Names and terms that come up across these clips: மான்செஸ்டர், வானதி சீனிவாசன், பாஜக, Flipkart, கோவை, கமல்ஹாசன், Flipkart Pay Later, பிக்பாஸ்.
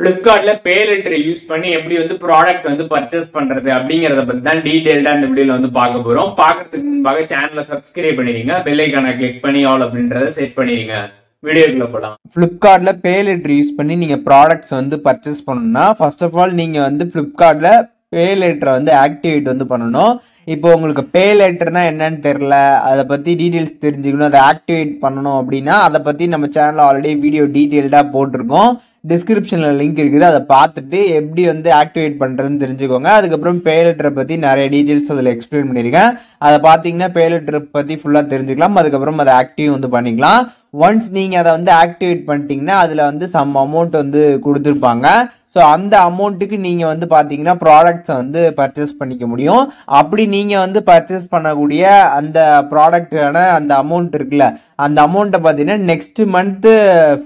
Flipkart la pay letter use பண்ணி எப்படி வந்து product வந்து purchase பண்றது அப்படிங்கறத பத்தி தான் டீடைலா இந்த வீடியோல வந்து பார்க்க போறோம். பார்க்கிறதுக்கு முன்பாக சேனலை சப்ஸ்கிரைப் பண்ணிடுங்க, பெல் ஐகானை கிளிக் பண்ணி ஆல் அப்படின்றத செட் பண்ணிடுங்க. வீடியோக்குள்ள போலாம். Flipkart la pay letter use பண்ணி நீங்க products வந்து purchase பண்ணனும்னா first of all நீங்க வந்து Flipkart la pay letter வந்து ஆக்டிவேட் வந்து பண்ணனும். இப்போ உங்களுக்கு pay letterனா என்னன்னு தெரியல, அத பத்தி டீடைல்ஸ் தெரிஞ்சுக்கணும், அதை ஆக்டிவேட் பண்ணனும் அப்படினா அத பத்தி நம்ம சேனல்ல ஆல்ரெடி வீடியோ டீடைலா போட்டுருக்கோம். டிஸ்கிரிப்ஷன்ல லிங்க் இருக்குது, அதை பார்த்துட்டு எப்படி வந்து ஆக்டிவேட் பண்றதுன்னு தெரிஞ்சுக்கோங்க. அதுக்கப்புறம் பே லெட்டரை பத்தி நிறைய டீடைல்ஸ் அதில் எக்ஸ்பிளைன் பண்ணியிருக்கேன், அதை பார்த்தீங்கன்னா பே லெட்டரை பத்தி ஃபுல்லாக தெரிஞ்சுக்கலாம். அதுக்கப்புறம் அதை ஆக்டிவ் வந்து பண்ணிக்கலாம். ஒன்ஸ் நீங்கள் அதை வந்து ஆக்டிவேட் பண்ணிட்டீங்கன்னா அதில் வந்து சம் அமௌண்ட் வந்து கொடுத்துருப்பாங்க. ஸோ அந்த அமௌண்ட்டுக்கு நீங்கள் வந்து பார்த்தீங்கன்னா ப்ராடக்ட்ஸை வந்து பர்ச்சேஸ் பண்ணிக்க முடியும். அப்படி நீங்கள் வந்து பர்ச்சேஸ் பண்ணக்கூடிய அந்த ப்ராடக்டான அந்த அமௌண்ட் இருக்குல்ல, அந்த அமௌண்ட்டை பார்த்தீங்கன்னா நெக்ஸ்ட் மந்த்து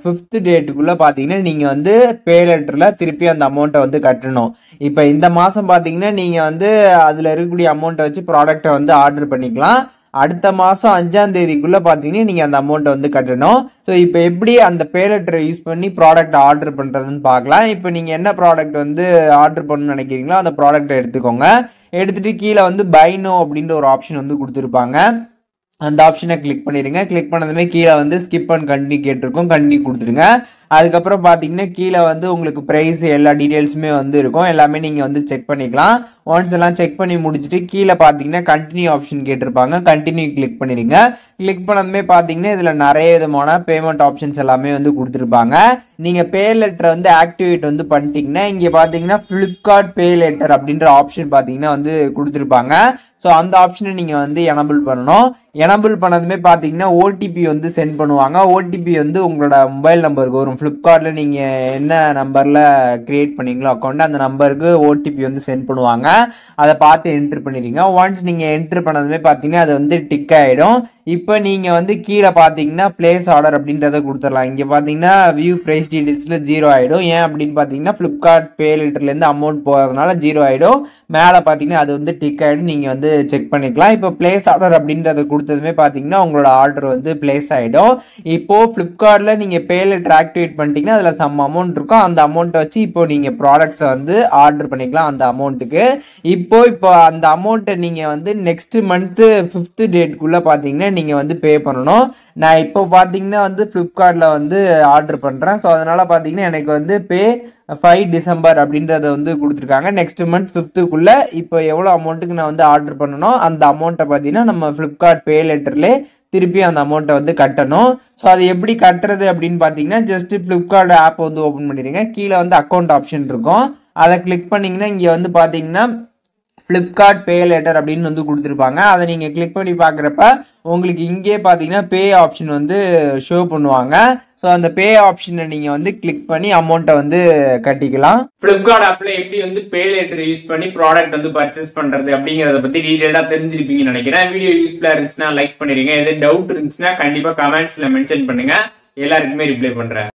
5th டேட்டுக்குள்ளே பார்த்தீங்கன்னா நீங்கள் வந்து பே லெட்டரில் திருப்பி அந்த அமௌண்ட்டை வந்து கட்டணும். இப்போ இந்த மாதம் பார்த்தீங்கன்னா நீங்கள் வந்து அதில் இருக்கக்கூடிய அமௌண்ட்டை வச்சு ப்ராடக்டை வந்து ஆர்டர் பண்ணிக்கலாம். அடுத்த மாதம் 5ஆம் தேதிக்குள்ளே பார்த்தீங்கன்னா நீங்கள் அந்த அமௌண்ட்டை வந்து கட்டணும். ஸோ இப்போ எப்படி அந்த பே லெட்டரை யூஸ் பண்ணி ப்ராடக்ட் ஆர்டர் பண்ணுறதுன்னு பார்க்கலாம். இப்போ நீங்கள் என்ன ப்ராடக்ட் வந்து ஆர்டர் பண்ணணும்னு நினைக்கிறீங்களோ அந்த ப்ராடக்டை எடுத்துக்கோங்க. எடுத்துகிட்டு கீழே வந்து பைனோ அப்படின்ற ஒரு ஆப்ஷன் வந்து கொடுத்துருப்பாங்க, அந்த ஆப்ஷனை கிளிக் பண்ணிடுங்க. கிளிக் பண்ணதுமே கீழே வந்து ஸ்கிப் அண்ட் கண்டினியூ கேட்டிருக்கோம், கண்டினியூ கொடுத்துருங்க. அதுக்கப்புறம் பார்த்தீங்கன்னா கீழே வந்து உங்களுக்கு ப்ரைஸ் எல்லா டீட்டெயில்ஸுமே வந்து இருக்கும், எல்லாமே நீங்கள் வந்து செக் பண்ணிக்கலாம். ஒன்ஸ் எல்லாம் செக் பண்ணி முடிச்சுட்டு கீழே பார்த்தீங்கன்னா கண்டினியூ ஆப்ஷன் கேட்டிருப்பாங்க, கண்டினியூ கிளிக் பண்ணிடுங்க. கிளிக் பண்ணதுமே பார்த்தீங்கன்னா இதில் நிறைய விதமான பேமெண்ட் ஆப்ஷன்ஸ் எல்லாமே வந்து கொடுத்துருப்பாங்க. நீங்கள் பே லெட்டரை வந்து ஆக்டிவேட் வந்து பண்ணிட்டீங்கன்னா இங்கே பார்த்தீங்கன்னா Flipkart பே லெட்டர் அப்படின்ற ஆப்ஷன் பார்த்தீங்கன்னா வந்து கொடுத்துருப்பாங்க. ஸோ அந்த ஆப்ஷனை நீங்கள் வந்து எனபிள் பண்ணணும். எனபிள் பண்ணதுமே பார்த்தீங்கன்னா ஓடிபி வந்து சென்ட் பண்ணுவாங்க. ஓடிபி வந்து உங்களோட மொபைல் நம்பருக்கு வரும். ஃப்ளிப்கார்ட்டில் நீங்கள் என்ன நம்பரில் க்ரியேட் பண்ணிங்களோ அக்கௌண்ட், அந்த நம்பருக்கு ஓடிபி வந்து சென்ட் பண்ணுவாங்க. அதை பார்த்து என்ட்ரு பண்ணிடுங்க. ஒன்ஸ் நீங்கள் என்ட்ரு பண்ணதுமே பார்த்தீங்கன்னா அது வந்து டிக் ஆகிடும். இப்போ நீங்கள் வந்து கீழே பார்த்தீங்கன்னா பிளேஸ் ஆர்டர் அப்படின்றத கொடுத்துடலாம். இங்கே பார்த்தீங்கன்னா வியூ ப்ரைஸ் டீடைல்ஸில் 0 ஆகிடும். ஏன் அப்படின்னு பார்த்தீங்கன்னா Flipkart பே லெட்டர்லேருந்து அமௌண்ட் போகிறதுனால 0 ஆகிடும். மேலே பார்த்தீங்கன்னா அது வந்து டிக் ஆகிடும், நீங்கள் வந்து செக் பண்ணிக்கலாம். இப்போ பிளேஸ் ஆர்டர் அப்படின்றத கொடுத்ததுமே பார்த்தீங்கன்னா உங்களோட ஆர்டர் வந்து பிளேஸ் ஆகிடும். இப்போது Flipkartல நீங்கள் பே லெட்டர் ஆக்டிவேட் பண்ணிட்டீங்கன்னா அதில் சம் அமௌண்ட் இருக்கும், அந்த அமௌண்ட்டை வச்சு இப்போது நீங்கள் ப்ராடக்ட்ஸை வந்து ஆர்டர் பண்ணிக்கலாம் அந்த அமௌண்ட்டுக்கு. இப்போ அந்த அமௌண்ட்டை நீங்கள் வந்து நெக்ஸ்ட் மந்த்து 5th டேட்டுக்குள்ளே பார்த்தீங்கன்னா நீங்கள் வந்து பே பண்ணணும். நான் இப்போ பார்த்தீங்கன்னா வந்து Flipkartல வந்து ஆர்டர் பண்ணுறேன். ஸோ அதனால் பார்த்தீங்கன்னா எனக்கு வந்து பே 5 டிசம்பர் அப்படின்றத வந்து கொடுத்துருக்காங்க. நெக்ஸ்ட் மந்த் 5th இப்போ எவ்வளோ அமௌண்ட்டுக்கு நான் வந்து ஆர்டர் பண்ணணும் அந்த அமௌண்ட்டை பார்த்தீங்கன்னா நம்ம Flipkart பே லெட்டர்லேயே திருப்பி அந்த அமௌண்ட்டை வந்து கட்டணும். ஸோ அது எப்படி கட்டுறது அப்படின்னு பார்த்தீங்கன்னா ஜஸ்ட் Flipkart ஆப் வந்து ஓப்பன் பண்ணிடுங்க. கீழே வந்து அக்கௌண்ட் ஆப்ஷன் இருக்கும், அதை கிளிக் பண்ணிங்கன்னா இங்கே வந்து பார்த்தீங்கன்னா Flipkart பே லெட்டர் அப்படின்னு வந்து கொடுத்துருப்பாங்க. அதை நீங்கள் கிளிக் பண்ணி பார்க்குறப்ப உங்களுக்கு இங்கே பார்த்தீங்கன்னா பே ஆப்ஷன் வந்து ஷோ பண்ணுவாங்க. ஸோ அந்த பே ஆப்ஷனை நீங்கள் வந்து கிளிக் பண்ணி அமௌண்ட்டை வந்து கட்டிக்கலாம். Flipkart ஆப்பில் எப்படி வந்து பே லெட்டர் யூஸ் பண்ணி ப்ராடக்ட் வந்து பர்ச்சேஸ் பண்ணுறது அப்படிங்கிறத பற்றி டீடைல்டாக தெரிஞ்சிருப்பீங்கன்னு நினைக்கிறேன். வீடியோ யூஸ்ஃபுல்லாக இருந்துச்சுன்னா லைக் பண்ணிடுங்க. எதாவது டவுட் இருந்துச்சுன்னா கண்டிப்பாக கமெண்ட்ஸில் மென்ஷன் பண்ணுங்கள், எல்லாருக்குமே ரிப்ளை பண்ணுறேன்.